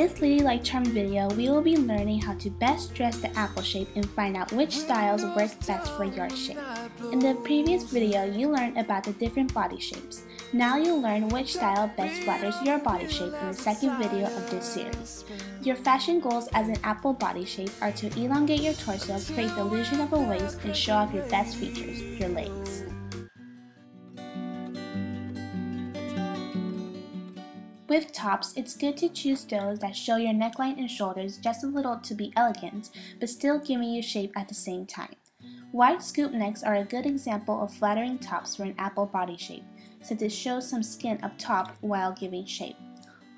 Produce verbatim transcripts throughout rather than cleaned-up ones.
this Ladylike Charm video, we will be learning how to best dress the apple shape and find out which styles work best for your shape. In the previous video, you learned about the different body shapes. Now you'll learn which style best flatters your body shape in the second video of this series. Your fashion goals as an apple body shape are to elongate your torso, create the illusion of a waist, and show off your best features, your legs. With tops, it's good to choose those that show your neckline and shoulders just a little to be elegant, but still giving you shape at the same time. Wide scoop necks are a good example of flattering tops for an apple body shape, since it shows some skin up top while giving shape.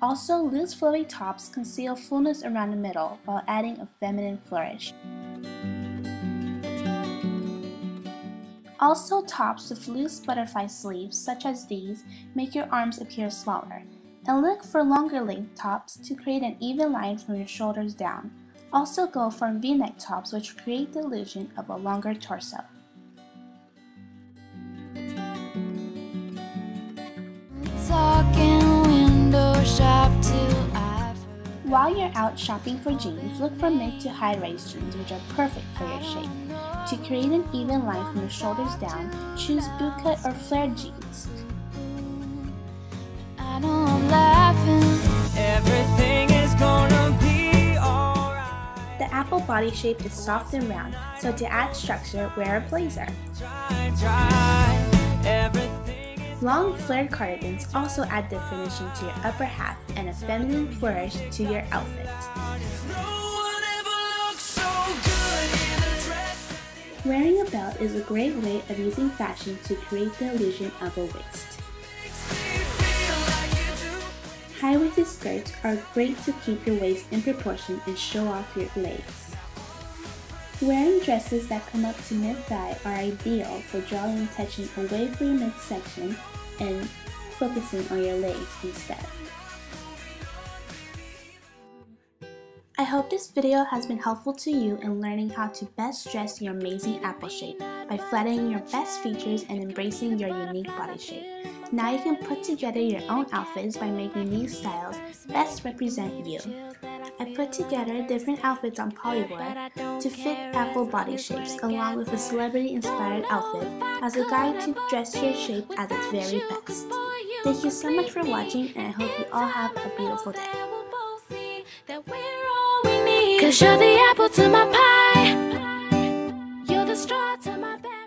Also, loose flowy tops conceal fullness around the middle while adding a feminine flourish. Also, tops with loose butterfly sleeves, such as these, make your arms appear smaller. And look for longer length tops to create an even line from your shoulders down. Also go for V-neck tops, which create the illusion of a longer torso. While you're out shopping for jeans, look for mid to high rise jeans, which are perfect for your shape. To create an even line from your shoulders down, choose bootcut or flared jeans. The apple body shape is soft and round, so to add structure, wear a blazer. Long flared cardigans also add definition to your upper half and a feminine flourish to your outfit. Wearing a belt is a great way of using fashion to create the illusion of a waist. High-waisted skirts are great to keep your waist in proportion and show off your legs. Wearing dresses that come up to mid-thigh are ideal for drawing attention away from your midsection and focusing on your legs instead. I hope this video has been helpful to you in learning how to best dress your amazing apple shape by flattering your best features and embracing your unique body shape. Now you can put together your own outfits by making these styles best represent you. I put together different outfits on Polyvore to fit apple body shapes along with a celebrity-inspired outfit as a guide to dress your shape at its very best. Thank you so much for watching, and I hope you all have a beautiful day. Cause you're the apple to my pie, you're the straw to my bag.